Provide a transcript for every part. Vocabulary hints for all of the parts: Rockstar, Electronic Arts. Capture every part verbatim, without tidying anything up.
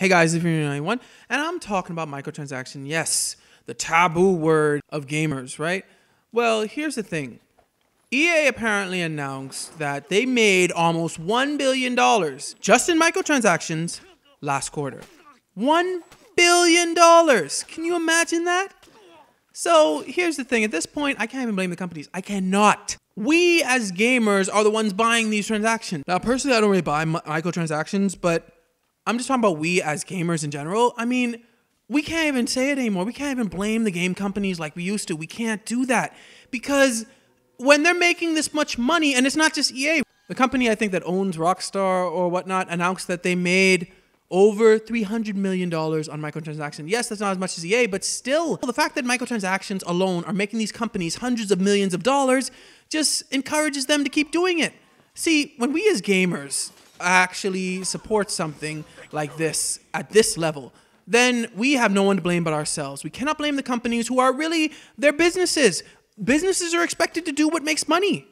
Hey guys, if you're ninety-one, and I'm talking about microtransaction, yes, the taboo word of gamers, right? Well, here's the thing. E A apparently announced that they made almost one billion dollars just in microtransactions last quarter. one billion dollars! Can you imagine that? So here's the thing, at this point, I can't even blame the companies. I cannot. We as gamers are the ones buying these transactions. Now, personally, I don't really buy microtransactions, but I'm just talking about we as gamers in general. I mean, we can't even say it anymore. We can't even blame the game companies like we used to. We can't do that because when they're making this much money, and it's not just E A, the company I think that owns Rockstar or whatnot announced that they made over three hundred million dollars on microtransactions. Yes, that's not as much as E A, but still, the fact that microtransactions alone are making these companies hundreds of millions of dollars just encourages them to keep doing it. See, when we as gamers actually support something like this at this level, then we have no one to blame but ourselves. We cannot blame the companies who are really their businesses. Businesses are expected to do what makes money.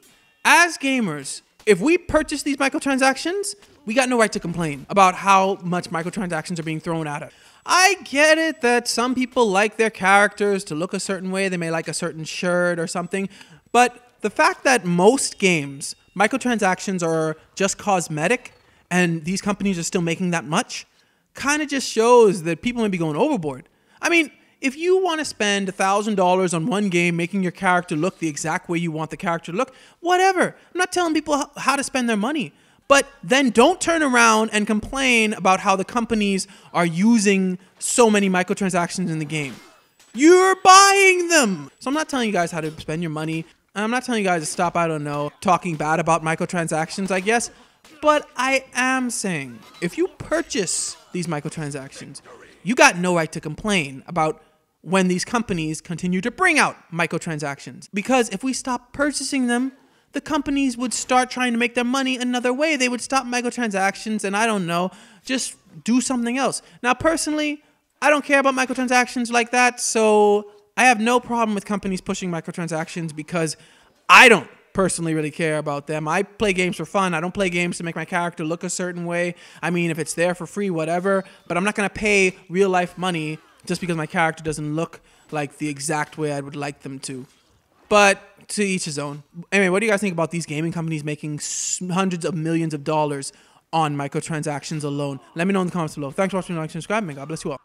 As gamers, if we purchase these microtransactions, we got no right to complain about how much microtransactions are being thrown at us. I get it that some people like their characters to look a certain way. They may like a certain shirt or something. But the fact that most games, microtransactions are just cosmetic and these companies are still making that much kind of just shows that people may be going overboard. I mean, if you want to spend one thousand dollars on one game making your character look the exact way you want the character to look, whatever. I'm not telling people how to spend their money. But then don't turn around and complain about how the companies are using so many microtransactions in the game. You're buying them! So I'm not telling you guys how to spend your money. I'm not telling you guys to stop, I don't know, talking bad about microtransactions, I guess. But I am saying, if you purchase these microtransactions, you got no right to complain about when these companies continue to bring out microtransactions. Because if we stop purchasing them, the companies would start trying to make their money another way. They would stop microtransactions and I don't know, just do something else. Now, personally, I don't care about microtransactions like that, so I have no problem with companies pushing microtransactions because I don't personally really care about them. I play games for fun. I don't play games to make my character look a certain way. I mean, if it's there for free, whatever, but I'm not gonna pay real life money just because my character doesn't look like the exact way I would like them to. But to each his own. Anyway, what do you guys think about these gaming companies making hundreds of millions of dollars on microtransactions alone? Let me know in the comments below. Thanks for watching, like, subscribe, and God bless you all.